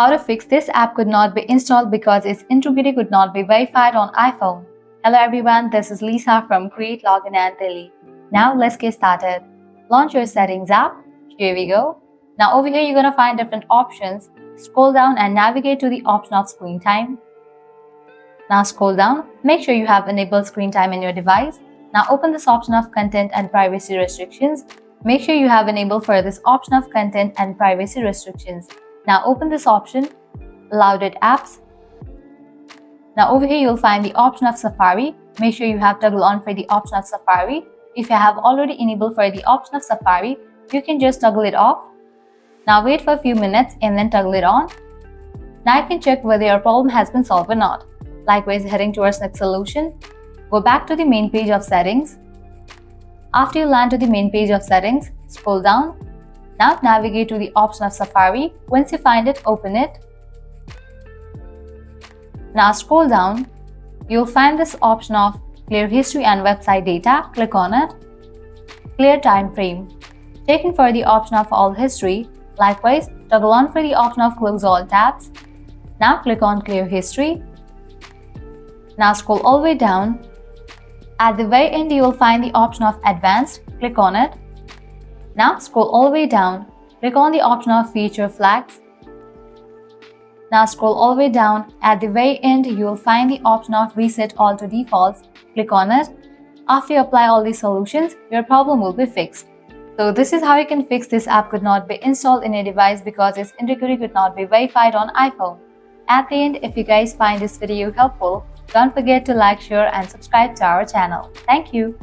How to fix this app could not be installed because its integrity could not be verified on iPhone. Hello everyone, this is Lisa from Create Login and Delete. Now let's get started. Launch your settings app. Here we go. Now over here you're gonna find different options. Scroll down and navigate to the option of screen time. Now scroll down, make sure you have enabled screen time in your device. Now open this option of content and privacy restrictions. Make sure you have enabled for this option of content and privacy restrictions. Now open this option, allowed apps. Now over here you'll find the option of Safari. Make sure you have toggle on for the option of Safari. If you have already enabled for the option of Safari, you can just toggle it off. Now wait for a few minutes and then toggle it on. Now you can check whether your problem has been solved or not. Likewise, heading towards next solution, go back to the main page of settings. After you land to the main page of settings, scroll down. Now navigate to the option of Safari. Once you find it, open it. Now scroll down. You'll find this option of Clear History and Website Data. Click on it. Clear Time Frame. Taken for the option of All History. Likewise, toggle on for the option of Close All Tabs. Now click on Clear History. Now scroll all the way down. At the very end, you will find the option of Advanced. Click on it. Now scroll all the way down. Click on the option of Feature Flags. Now scroll all the way down. At the very end, you will find the option of Reset All to Defaults. Click on it. After you apply all these solutions, your problem will be fixed. So this is how you can fix this app could not be installed in a device because its integrity could not be verified on iPhone. At the end, if you guys find this video helpful, don't forget to like, share and subscribe to our channel. Thank you.